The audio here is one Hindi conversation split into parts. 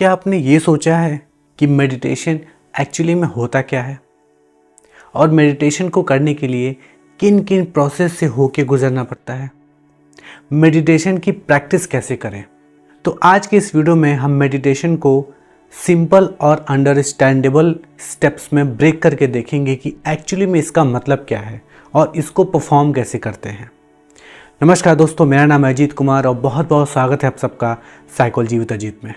क्या आपने ये सोचा है कि मेडिटेशन एक्चुअली में होता क्या है और मेडिटेशन को करने के लिए किन किन प्रोसेस से होके गुजरना पड़ता है, मेडिटेशन की प्रैक्टिस कैसे करें। तो आज के इस वीडियो में हम मेडिटेशन को सिंपल और अंडरस्टैंडेबल स्टेप्स में ब्रेक करके देखेंगे कि एक्चुअली में इसका मतलब क्या है और इसको परफॉर्म कैसे करते हैं। नमस्कार दोस्तों, मेरा नाम है अजीत कुमार और बहुत बहुत स्वागत है आप सबका साइकोलॉजीविताजीत में।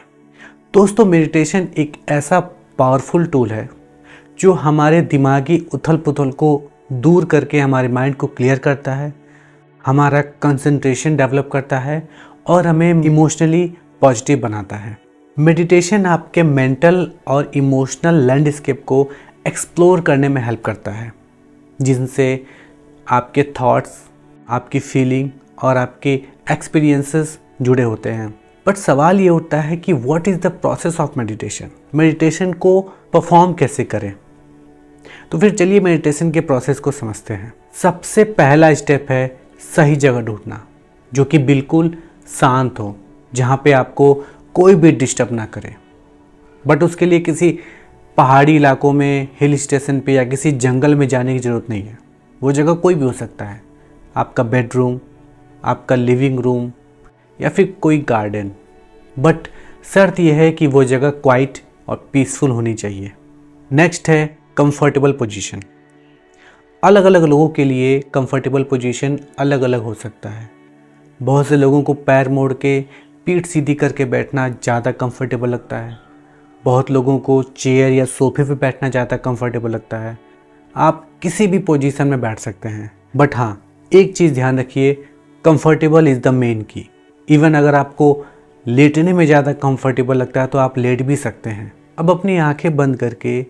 दोस्तों, मेडिटेशन एक ऐसा पावरफुल टूल है जो हमारे दिमागी उथल पुथल को दूर करके हमारे माइंड को क्लियर करता है, हमारा कंसंट्रेशन डेवलप करता है और हमें इमोशनली पॉजिटिव बनाता है। मेडिटेशन आपके मेंटल और इमोशनल लैंडस्केप को एक्सप्लोर करने में हेल्प करता है, जिनसे आपके थॉट्स, आपकी फीलिंग और आपके एक्सपीरियंसेस जुड़े होते हैं। बट सवाल ये उठता है कि what is the process of meditation, meditation को परफॉर्म कैसे करें। तो फिर चलिए मेडिटेशन के प्रोसेस को समझते हैं। सबसे पहला स्टेप है सही जगह ढूंढना जो कि बिल्कुल शांत हो, जहाँ पे आपको कोई भी डिस्टर्ब ना करे। बट उसके लिए किसी पहाड़ी इलाकों में, हिल स्टेशन पे या किसी जंगल में जाने की ज़रूरत नहीं है। वो जगह कोई भी हो सकता है, आपका बेडरूम, आपका लिविंग रूम या फिर कोई गार्डन। बट शर्त यह है कि वो जगह क्वाइट और पीसफुल होनी चाहिए। नेक्स्ट है कंफर्टेबल पोजीशन। अलग अलग लोगों के लिए कंफर्टेबल पोजीशन अलग अलग हो सकता है। बहुत से लोगों को पैर मोड़ के पीठ सीधी करके बैठना ज़्यादा कंफर्टेबल लगता है, बहुत लोगों को चेयर या सोफे पे बैठना ज़्यादा कंफर्टेबल लगता है। आप किसी भी पोजीशन में बैठ सकते हैं, बट हाँ, एक चीज़ ध्यान रखिए, comfortable is the main key. Even अगर आपको लेटने में ज़्यादा कंफर्टेबल लगता है तो आप लेट भी सकते हैं। अब अपनी आंखें बंद करके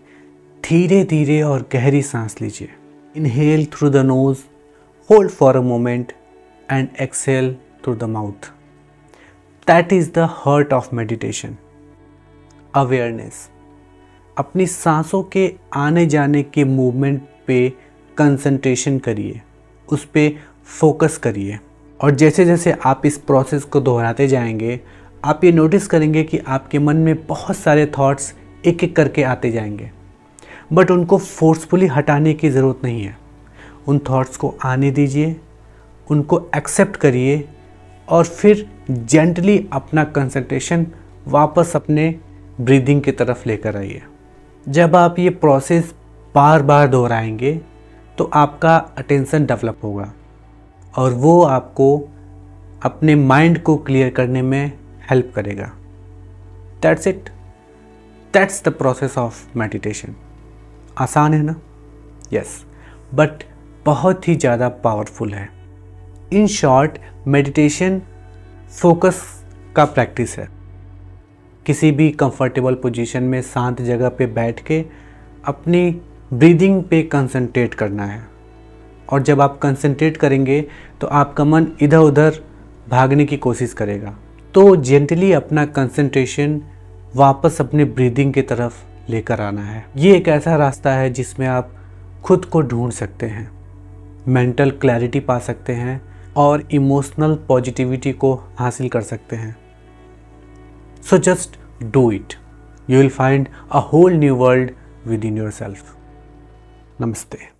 धीरे धीरे और गहरी सांस लीजिए। Inhale through the nose, hold for a moment and exhale through the mouth. That is the heart of meditation, awareness. अपनी सांसों के आने जाने के मूवमेंट पे कंसंट्रेशन करिए, उस पर फोकस करिए। और जैसे जैसे आप इस प्रोसेस को दोहराते जाएंगे, आप ये नोटिस करेंगे कि आपके मन में बहुत सारे थॉट्स एक एक करके आते जाएंगे। बट उनको फोर्सफुली हटाने की ज़रूरत नहीं है। उन थॉट्स को आने दीजिए, उनको एक्सेप्ट करिए और फिर जेंटली अपना कंसंट्रेशन वापस अपने ब्रीदिंग की तरफ लेकर आइए। जब आप ये प्रोसेस बार बार दोहराएंगे तो आपका अटेंशन डेवलप होगा और वो आपको अपने माइंड को क्लियर करने में हेल्प करेगा। That's it, that's the process of meditation. आसान है ना? यस, बट बहुत ही ज़्यादा पावरफुल है। इन शॉर्ट, मेडिटेशन फोकस का प्रैक्टिस है। किसी भी कंफर्टेबल पोजीशन में शांत जगह पे बैठ के अपनी ब्रीदिंग पे कंसंट्रेट करना है। और जब आप कंसंट्रेट करेंगे तो आपका मन इधर उधर भागने की कोशिश करेगा। तो जेंटली अपना कंसंट्रेशन वापस अपने ब्रीदिंग की तरफ लेकर आना है। ये एक ऐसा रास्ता है जिसमें आप खुद को ढूंढ सकते हैं, मेंटल क्लैरिटी पा सकते हैं और इमोशनल पॉजिटिविटी को हासिल कर सकते हैं। So just do it, you will find a whole new world within yourself. नमस्ते।